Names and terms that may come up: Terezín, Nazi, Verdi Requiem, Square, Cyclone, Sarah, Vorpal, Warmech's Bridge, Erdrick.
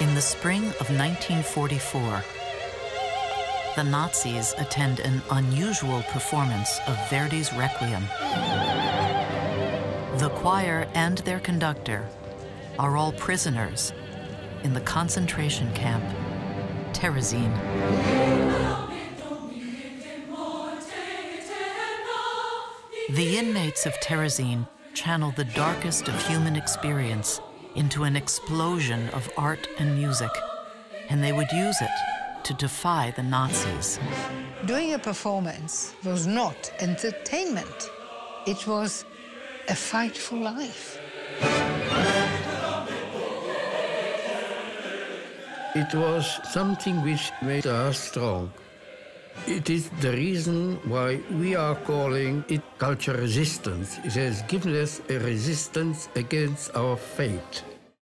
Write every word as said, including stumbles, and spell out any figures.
In the spring of nineteen forty-four, the Nazis attend an unusual performance of Verdi's Requiem. The choir and their conductor are all prisoners in the concentration camp, Terezín. The inmates of Terezín channel the darkest of human experience into an explosion of art and music, and they would use it to defy the Nazis. Doing a performance was not entertainment. It was a fight for life. It was something which made us strong. It is the reason why we are calling it culture resistance. It has given us a resistance against our fate.